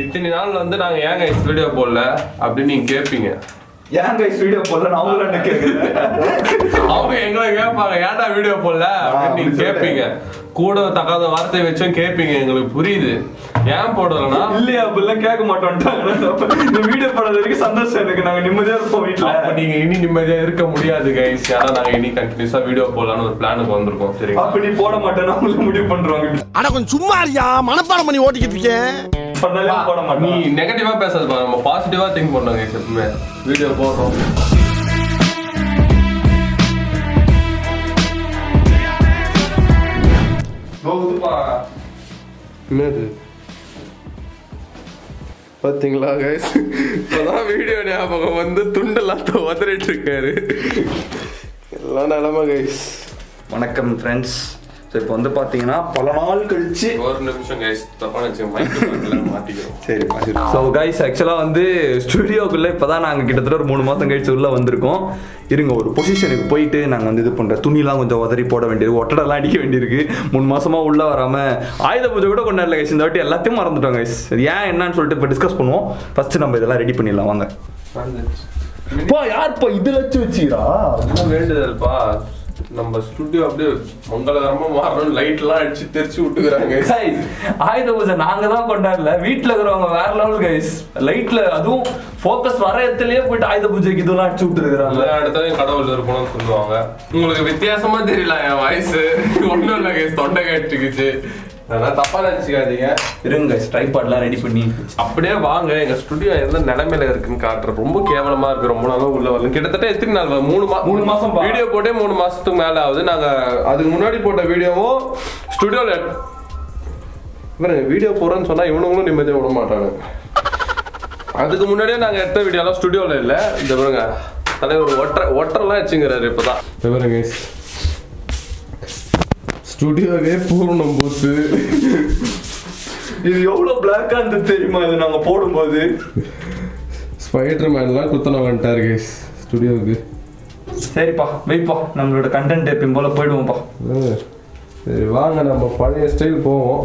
இத்தனை நாள்ல வந்து நாங்க ஏன் गाइस வீடியோ போடல அப்படி நீங்க கேப்பீங்க. ஏன் गाइस வீடியோ போடல நான் அவங்கள என்ன கேக்குறேன். அவங்க எங்களை கேட்பாங்க ஏன்டா வீடியோ போடல அப்படி நீங்க கேப்பீங்க. கூட தகாத வார்த்தை வெச்சும் கேப்பீங்க உங்களுக்கு புரியுது. ஏன் போடலனா இல்லையா புள்ள கேட்க மாட்டேன்டாங்க. இந்த வீடியோ போடற வரைக்கும் சந்தோஷம் இருக்கு நாங்க நிம்மதியா இருப்போம் வீட்ல. அப்ப நீங்க இனி நிம்மதியா இருக்க முடியாது गाइस. ஆனா நாங்க இனி கண்டினியூஸா வீடியோ போடலாம்னு ஒரு பிளானுக்கு வந்திருக்கோம் சரிங்களா. அப்ப நீ போட மாட்டேன்னா உங்களுக்கு முடிவு பண்றோம். அட கொஞ்சம் சும்மா இருயா மனப்பாடம் பண்ணி ஓட்டிக்கிட்டு இருக்கே. நீ நெகட்டிவா பேசாதப்பா நம்ம பாசிட்டிவா திங்க் பண்ணலாம் गाइस எப்பவுமே வீடியோ போறோம் போகுதுப்பா என்னது பாத்தீங்களா गाइस இப்பதான் வீடியோ ஞாபகம் வந்து துண்டலாத்த வதறிட்டு இருக்காரு எல்லாம் நிலமா गाइस வணக்கம் फ्रेंड्स இப்போ வந்து பாத்தீங்கன்னா பல நாள் கழிச்சு ஒரு நிமிஷம் गाइस தப்பான செ மைக்ல மாட்டிக்கிறோம் சரி சோ गाइस एक्चुअली வந்து ஸ்டுடியோக்குள்ள இப்பதான் நாங்க கிட்டத்தட்ட ஒரு 3 மாசம் கழிச்சு உள்ள வந்திருக்கோம் இருங்க ஒரு பொசிஷனுக்கு போயிட்டு நாங்க வந்து இது பண்ற துணிலாம் கொஞ்சம் உதறி போட வேண்டியிருக்கு ஒட்டடலாம் அடிக்க வேண்டியிருக்கு 3 மாசமா உள்ள வராம ஆயுத பூஜை கூட கொண்டாடல गाइस இந்த வாட்டி எல்லாத்தையும் மறந்துட்டோம் गाइस ஏன் என்னன்னு சொல்லிட்டு இப்ப டிஸ்கஸ் பண்ணுவோம் ஃபர்ஸ்ட் நம்ம இதெல்லாம் ரெடி பண்ணிடலாம் வாங்க போ यार போ இதுல வச்சிரா என்ன வேண்டுதல் பா நம்ம ஸ்டுடியோ அப்படியே மங்களகரமா மாறணும் லைட் எல்லாம் அடிச்சு தெரிச்சு விட்டுறாங்க गाइस ஆயுத பூஜை நாங்க தான் கொண்டாடல வீட்ல இருக்கறவங்க வேற லெவல் गाइस லைட்ல அதுவும் ஃபோக்கஸ் வர இடத்துலயே போய் ஆயுத பூஜைக்கு இதெல்லாம் அடிச்சு விட்டுறாங்க அடுத்து கடவுள் இருப்பான்னு சொல்லுவாங்க உங்களுக்கு வித்தியாசமா தெரியல என் வாய்ஸ் ஒண்ணும் இல்ல गाइस தொண்டை கேட்டுக்கிச்சு நான் தப்பா நினைச்சுக்காதீங்க இருங்க गाइस ட்ரைபாட்லாம் ரெடி பண்ணி அப்படியே வாங்க எங்க ஸ்டுடியோ என்ன நிலமையில இருக்குன்னு காட்ற ரொம்ப கேவலமா இருக்கு ரொம்ப நாளா உள்ள வரல கிட்டத்தட்ட எத்தனை நாள் 3 மாசம் வீடியோ போட்டே 3 மாசத்துக்கு மேல ஆகுது நாங்க அதுக்கு முன்னாடி போட்ட வீடியோவும் ஸ்டுடியோல பாருங்க வீடியோ போறேன்னு சொன்னா இவனுங்களும் நிம்மதியா விட மாட்டாங்க அதுக்கு முன்னாடியே நாங்க எடுத்த வீடியோலாம் ஸ்டுடியோல இல்ல இந்த பாருங்க தலைவர் ஒட்டறலாம் ஆச்சுங்கறாரு இப்போதான் பாருங்க गाइस ஸ்டுடியோவே பூரணம் போச்சு இது எவ்வளவு பிளாக்கா இருந்து தெரியுமா இது நாங்க போடும்போது ஸ்பைடர்மேன்லாம் குத்தன வந்துட்டாரு गाइस ஸ்டுடியோக்கு சரிப்பா வெயிட்பா நம்மளோட கண்டென்ட் எப்பவும் போல போய்டுவோம்பா சரி வாங்க நம்ம பழைய ஸ்டைல் போவோம்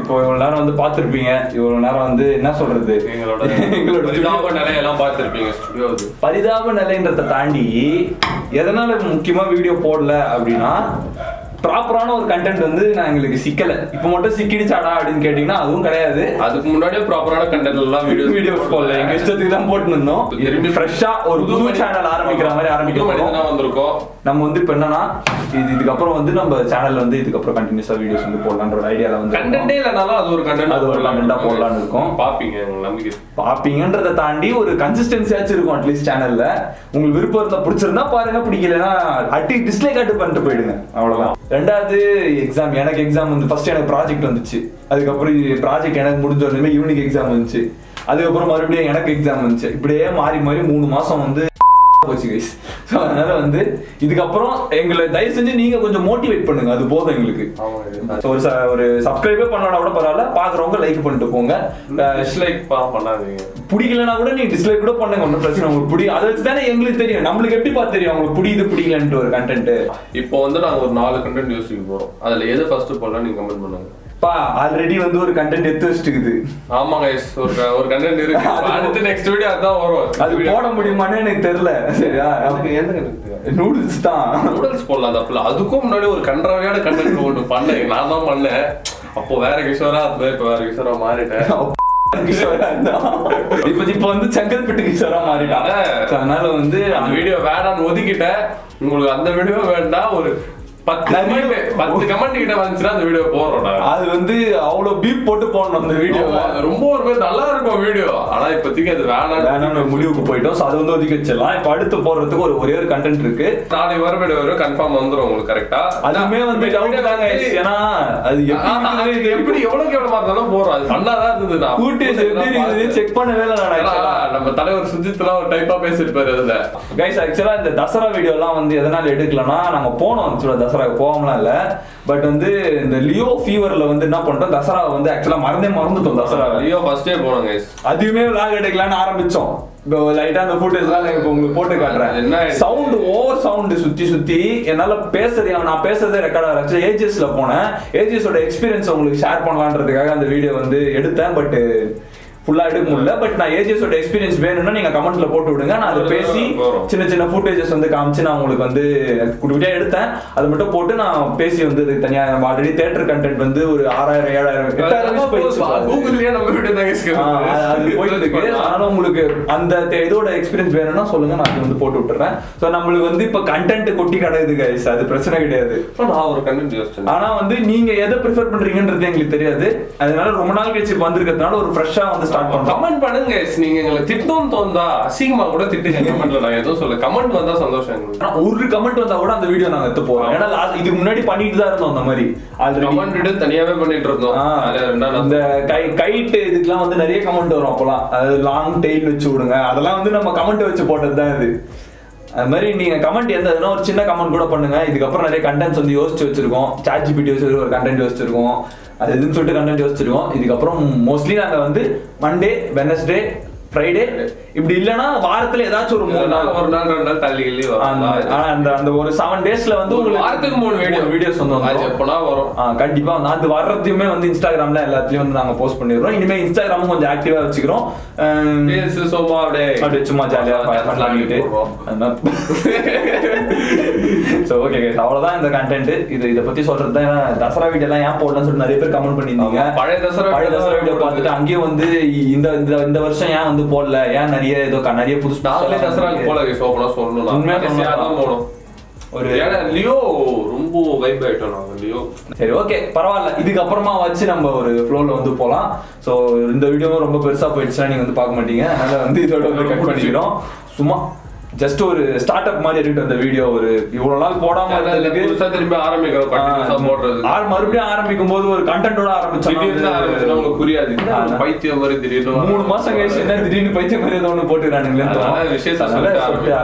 இப்போ இவ்வளவு நேரம் வந்து பாத்துர்ப்பீங்க இவ்வளவு நேரம் வந்து என்ன சொல்றது எங்களோட பரிதாப நிலை எல்லாம் பாத்துர்ப்பீங்க ஸ்டுடியோக்கு பரிதாப நிலைன்றத தாண்டி எதனால முக்கியமா வீடியோ போடல அப்படினா ப்ராப்பரான ஒரு கண்டென்ட் வந்து நான் உங்களுக்கு சிக்கல இப்போ மட்டும் சிக்கிடுச்சாடா அப்படினு கேட்டிங்கனா அதுவும் கிடையாது அதுக்கு முன்னாடியே ப்ராப்பரான கண்டென்ட்ல எல்லாம் வீடியோஸ் போடல எங்க இஷ்டத்துக்கு தான் போட்டுனோம் திரும்பி ஃப்ரெஷா ஒரு புது சேனல் ஆரம்பிக்கிற மாதிரி ஆரம்பிக்கிறோம் வந்திருக்கோம் நம்ம வந்து இப்போ என்னன்னா இதுக்கு அப்புறம் வந்து நம்ம சேனல்ல வந்து இதுக்கு அப்புறம் கண்டினியூஸா வீடியோஸ் வந்து போடலாம்ன்ற ஒரு ஐடியால வந்து கண்டென்ட்டே இல்லனாலும் அது ஒரு கண்டென்ட் அது ஒரு கண்டென்ட்டா போடலாம்னு இருக்கோம் பாப்பீங்க உங்களுக்கு பாப்பீங்கன்றதை தாண்டி ஒரு கன்சிஸ்டன்சியாச்சும் இருக்கும் at least சேனல்ல உங்களுக்கு விருப்பம் இருந்தா பிடிச்சிருந்தா பாருங்க பிடிக்கலனா அடி டிஸ்லைக் அட் பண்ணிட்டு போய்டுங்க அவ்வளவுதான் ரெண்டாவது எக்ஸாம் எனக்கு எக்ஸாம் வந்து ஃபர்ஸ்ட் எனக்கு ப்ராஜெக்ட் வந்துச்சு அதுக்கப்புறம் ப்ராஜெக்ட் எனக்கு முடிஞ்ச உடனே யூனிக் எக்ஸாம் வந்துச்சு அதுக்கப்புறம் மறுபடியும் எனக்கு எக்ஸாம் வந்துச்சு இப்படியே மாறி மாறி 3 மாசம் வந்து போச்சு गाइस சோ அதனால வந்து இதுக்கப்புறம் எங்களை தயவு செஞ்சு நீங்க கொஞ்சம் மோட்டிவேட் பண்ணுங்க அது போதும் எங்களுக்கு சோ ஒரு சப்ஸ்கிரைபே பண்ணலனா கூட பரவாயில்ல பாக்குறவங்க லைக் பண்ணிட்டு போங்க டிஸ்லைக் பண்ணாதீங்க பிடிக்கலனா கூட நீங்க டிஸ்லைக் கூட பண்ணுங்க ஒன்னும் பிரச்சனை உங்களுக்கு பிடி அது வச்சு தானே எங்களுக்கு தெரியும் நமக்கு எப்படி பா தெரியும் உங்களுக்கு பிடிக்குது பிடிக்கலன்ற ஒரு கண்டென்ட் இப்போ வந்து நாங்க ஒரு 4 கண்டென்ட் யூஸ் பண்ண போறோம் அதுல எது ஃபர்ஸ்ட் போடலாம் நீங்க கமெண்ட் பண்ணுங்க பா ஆல்ரெடி வந்து ஒரு கண்டென்ட் எடுத்து வச்சிருக்குது ஆமா गाइस ஒரு கண்டென்ட் இருக்கு அடுத்து நெக்ஸ்ட் வீடியோ அதான் வரும் அது போட முடியுமானே எனக்கு தெரியல சரியா நமக்கு என்ன கண்டென்ட் நூடுல்ஸ் தான் நூடுல்ஸ் போடலாம் அப்பல அதுக்கு முன்னாடி ஒரு கண்டராவியான கண்டென்ட் ஒன்னு பண்ணேன் நான் தான் பண்ணேன் அப்போ வேற கிஷோரா அது இப்போ வேற கிஷோரா மாறிட்டேன் கிஷோரா தான் இப்போ வந்து செங்கல்பட்டு கிஷோரா மாறிட்டாங்க அதனால வந்து அந்த வீடியோ வேடான்னு ஒதுக்கிட்டேன் உங்களுக்கு அந்த வீடியோ வேண்டாம் ஒரு 10 கமெண்ட் கிட்ட வந்துச்சுனா அந்த வீடியோ போறோம்டா அது வந்து அவ்வளோ பீப் போட்டு போறோம் அந்த வீடியோ ரொம்ப ஒரு நல்லா இருக்கும் வீடியோ ஆனா இப்போதிக்கு அது வேணாம்னு முடிவுக்கு போய்ட்டோம் சோ அது வந்து ஒதுக்கி வச்சலாம் இப்போ அடுத்து போறதுக்கு ஒரே ஒரு கண்டென்ட் இருக்கு நாளை வரவேற கன்ஃபார்ம் வந்துரும் உங்களுக்கு கரெக்ட்டா அதுமே வந்து டவுட் தாங்க ஏனா அது எப்படி எவ்வளவு எவ்வளவு மாத்தலாம் போறோம் அது பண்ணாதான் இருந்ததுடா ஃபுட்டேஜ் எப்படி இருந்துச்சு செக் பண்ணவே இல்ல நான் நம்ம தலைவர் சுஜித்லாம் ஒரு டைப்பா பேசிட்டு பாரு அதுல गाइस एक्चुअली இந்த தசரா வீடியோலாம் வந்து எதனால எடுக்கலனா நாம போனோம் சொல்ல தசராக்கு போகாமலாம் இல்லை. பட் வந்து இந்த லியோ ஃபீவரில் வந்து என்ன பண்ணுறோம், தசரா வந்து ஆக்சுவலாக மறந்துட்டோம். தசரா லியோ ஃபர்ஸ்டே போனோங்க, அதுவுமே விளாக் எடுக்கலான்னு ஆரம்பித்தோம். இப்போ லைட்டாக அந்த ஃபுட்டேஜ்லாம் இப்போ உங்களுக்கு போட்டு காட்டுறேன். என்ன சவுண்டு, ஓவர் சவுண்டு சுற்றி சுற்றி என்னால் பேசுறது, நான் பேசுறதே ரெக்கார்ட் ஆகிடுச்சு. ஏஜிஎஸ்ல போனேன், ஏஜிஎஸோட எக்ஸ்பீரியன்ஸ் உங்களுக்கு ஷேர் பண்ணலான்றதுக்காக அந்த வீடியோ வந்து எடுத்தேன். பட்டு ஃபுல்லாக எடுக்க முடியல. பட் நான் ஏஜிஎஸோட எக்ஸ்பீரியன்ஸ் வேணும்னா நீங்கள் கமெண்ட்ல போட்டு விடுங்க. நான் அதை பேசி சின்ன சின்ன ஃபுட்டேஜஸ் வந்து காமிச்சு நான் உங்களுக்கு வந்து குட்டியாக எடுத்தேன். அது மட்டும் போட்டு நான் பேசி வந்து தனியாக ஆல்ரெடி தியேட்டர் கண்டென்ட் வந்து ஒரு 6000, 7000 அதனால உங்களுக்கு அந்த இதோட எக்ஸ்பீரியன்ஸ் வேணும்னா சொல்லுங்க, நான் அது வந்து போட்டு விட்டுறேன். ஸோ நம்மளுக்கு வந்து இப்போ கண்டென்ட் கொட்டி கிடையாது கைஸ், அது பிரச்சனை கிடையாது. நான் ஒரு கண்டென்ட் யோசிச்சேன், ஆனால் வந்து நீங்கள் எதை ப்ரிஃபர் பண்ணுறீங்கன்றது எங்களுக்கு தெரியாது. அதனால ரொம்ப நாள் கழிச்சு வந்திருக்கிறதுனால ஒரு ஃப்ரெஷ்ஷாக வந்து கமெண்ட் பண்ணுங்க. நீங்க எங்களை திட்டம் தோந்தா அசிங்கமா கூட திட்டுங்க கமெண்ட்ல, நான் எதுவும் சொல்ல. கமெண்ட் வந்தா சந்தோஷம், ஒரு கமெண்ட் வந்தா கூட அந்த வீடியோ நாங்க எடுத்து போறோம். ஏன்னா இதுக்கு முன்னாடி பண்ணிட்டு தான் இருந்தோம் அந்த மாதிரி, ஆல்ரெடி கமெண்ட் தனியாவே பண்ணிட்டு இருந்தோம். அந்த கைட்டு இதுக்கெல்லாம் வந்து நிறைய கமெண்ட் வரும். அப்போலாம் அது லாங் டெயில் வச்சு விடுங்க, அதெல்லாம் வந்து நம்ம கமெண்ட் வச்சு போட்டது தான் இது. அது மாதிரி நீங்கள் கமெண்ட் எந்த எதுனா ஒரு சின்ன கமெண்ட் கூட பண்ணுங்கள். இதுக்கப்புறம் நிறைய கண்டென்ட்ஸ் வந்து யோசிச்சு வச்சுருக்கோம். ChatGPT வச்சு ஒரு கண்டென்ட் யோசிச்சிருக்கோம், அது எதுன்னு சொல்லிட்டு கண்டென்ட் யோசிச்சிருக்கோம். இதுக்கப்புறம் மோஸ்ட்லி நாங்கள் வந்து மண்டே, வெனஸ்டே, ஃப்ரைடே, இப்படி இல்லைன்னா வாரத்தில் ஏதாச்சும் ஒரு 3 நாள் 2 நாள் தள்ளி அந்த அந்த ஒரு 7 டேஸில் வந்து உங்களுக்கு வாரத்துக்கு 3 வீடியோஸ் வந்து எப்போலாம் வரும். கண்டிப்பாக வந்து அது வர்றதுமே வந்து இன்ஸ்டாகிராமில் எல்லாத்துலேயும் வந்து நாங்கள் போஸ்ட் பண்ணிடுறோம். இனிமேல் இன்ஸ்டாகிராமும் கொஞ்சம் ஆக்டிவாக வச்சுக்கிறோம். சும்மா அப்படியே சும்மா ஜாலியாக பண்ணிக்கிட்டு ஸோ ஓகே கைஸ், அவ்வளோதான் இந்த கண்டென்ட்டு. இதை பற்றி சொல்கிறது தான். ஏன்னா தசரா வீடியோலாம் ஏன் போடலாம்னு சொல்லிட்டு நிறைய பேர் கமெண்ட் பண்ணியிருந்தாங்க. பழைய தசரா வீடியோ பார்த்துட்டு அங்கேயும் வந்து இந்த வருஷம் ஏன் வந்து போடல, ஏன் நிறைய புதுசு தசராவுக்கு போல சொல்லணும். ஒரு லியோ ரொம்ப வைப் ஆகிட்டோம் லியோ. சரி ஓகே பரவாயில்ல, இதுக்கப்புறமா வச்சு நம்ம ஒரு ஃப்ளோவில் வந்து போகலாம். ஸோ இந்த வீடியோவும் ரொம்ப பெருசாக போயிடுச்சுன்னா நீங்கள் வந்து பார்க்க மாட்டீங்க. அதனால் வந்து இதோட வந்து கட் பண்ணிக்கிறோம். சும்மா ஜஸ்ட் ஒரு ஸ்டார்ட் அப் மாதிரி எடுத்துட்டு அந்த வீடியோ ஒரு இவ்வளவு நாள் போடாம திரும்பி ஆரம்பிக்கிறோம். மறுபடியும் ஆரம்பிக்கும் போது ஒரு கண்டென்ட்டோட ஆரம்பிச்சோம், புரியாது. பைத்தியம் மாதிரி திடீர்னு 3 மாசம் கழிச்சுன்னா திடீர்னு பைத்தியம் மாதிரி ஒன்று போட்டுக்கிறானுங்களே, விஷயத்தை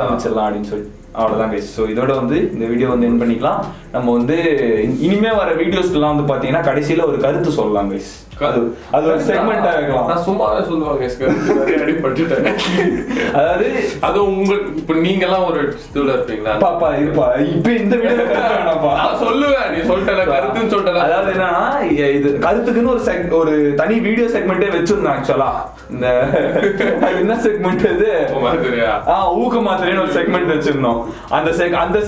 ஆரம்பிச்சிடலாம் அப்படின்னு சொல்லி அவ்வளோதான் கைஸ். ஸோ இதோட வந்து இந்த வீடியோ வந்து என் பண்ணிக்கலாம். நம்ம வந்து இனிமேல் வர வீடியோஸ்லாம் வந்து பார்த்தீங்கன்னா கடைசியில் ஒரு கருத்து சொல்லலாம் கைஸ். அது ஒரு செக்மெண்ட்டாக இருக்கலாம். நான் சும்மாவே சொல்லுவாங்க அதாவது அது உங்களுக்கு இப்போ நீங்கள்லாம் ஒரு இதுல இருப்பீங்களா பாப்பா இருப்பா. இப்போ இந்த வீடியோ வேணாப்பா சொல்லுவேன், நீ சொல்லிட்ட கருத்துன்னு சொல்லிட்டல. அதாவது என்னன்னா இது கருத்துக்குன்னு ஒரு தனி வீடியோ செக்மெண்ட்டே வச்சிருந்தேன் ஆக்சுவலா. இந்த என்ன செக்மெண்ட் இது, ஊக்க மாத்திரைன்னு ஒரு செக்மெண்ட் வச்சிருந்தோம். அந்த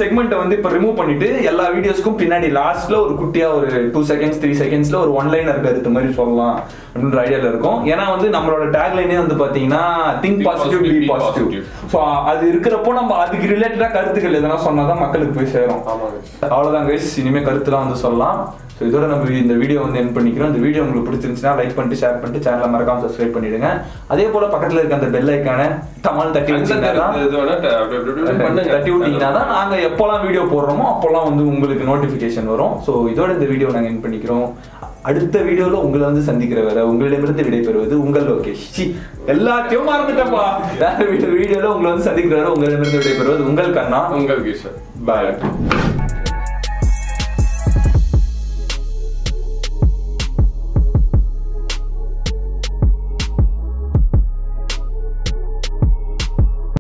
செக்மெண்ட்டை வந்து இப்போ ரிமூவ் பண்ணிட்டு எல்லா வீடியோஸ்க்கும் பின்னாடி லாஸ்ட்ல ஒரு குட்டியா ஒரு 2 செகண்ட்ஸ் 3 செகண்ட்ஸ்ல ஒரு ஒன்லைனர் கருத்து மாதிரி சொல்லலாம் அப்படின்ற ஐடியால இருக்கும். ஏன்னா வந்து நம்மளோட டேக்லைனே வந்து பாத்தீங்கன்னா think positive be positive. So அது இருக்கிறப்போ நம்ம அதுக்கு ரிலேட்டடா கருத்துக்கள் எதனா சொன்னாதான் மக்களுக்கு போய் சேரும். அவ்வளவுதான் கைஸ், இனிமே கருத்துலாம் வந்து சொல்லலாம். ஸோ இதோட நம்ம இந்த வீடியோ வந்து என் பண்ணிக்கிறோம். இந்த வீடியோ உங்களுக்கு பிடிச்சிருந்துச்சுன்னா லைக் பண்ணிட்டு, ஷேர் பண்ணிட்டு, சேனலை மறக்காம சப்ஸ்கிரைப் பண்ணிடுங்க. அதே போல பக்கத்தில் இருக்க அந்த பெல் ஐக்கான தமிழ் தட்டி விட்டீங்கன்னா தான் நாங்கள் எப்போல்லாம் வீடியோ போடுறோமோ அப்போல்லாம் வந்து உங்களுக்கு நோட்டிஃபிகேஷன் வரும். ஸோ இதோட இந்த வீடியோ நாங்கள் என் பண்ணிக்கிறோம். அடுத்த வீடியோல உங்களை வந்து சந்திக்கிற வரை உங்களிடமிருந்து விடைபெறுவது உங்கள் லோகேஷ். எல்லாத்தையும் மறந்துட்டப்பா. வேற வீடியோல உங்களை வந்து சந்திக்கிற வரை உங்களிடமிருந்து விடைபெறுவது உங்கள் கண்ணா, உங்கள் கிஷோர். பாய்.